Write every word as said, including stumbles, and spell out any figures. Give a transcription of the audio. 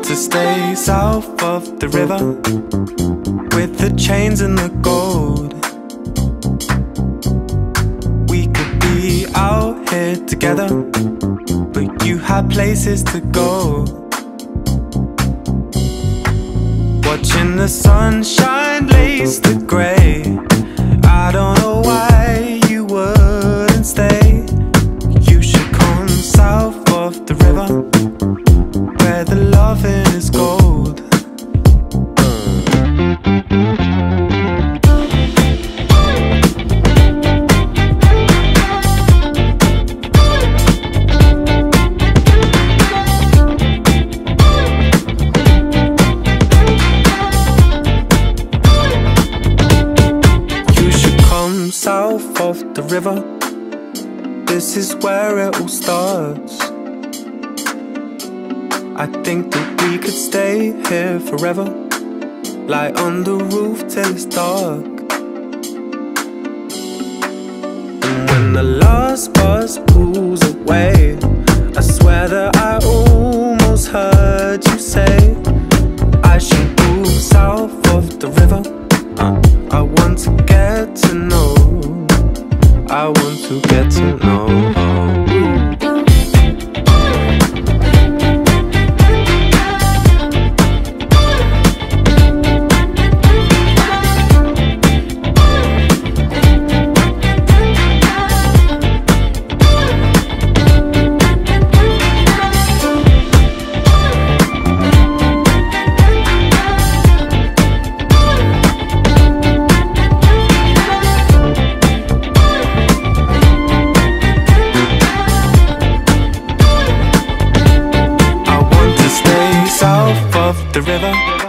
want to stay south of the river with the chains and the gold. We could be out here together, but you had places to go. Watching the sunshine lace the grey, I don't know why you wouldn't stay. You should come south of the river, where the loving is gold. You should come south of the river. This is where it all starts. I think that we could stay here forever, lie on the roof till it's dark. And when the last bus pulls away, I swear that I almost heard you say I should move south of the river. uh, I want to get to know, I want to get to know. The river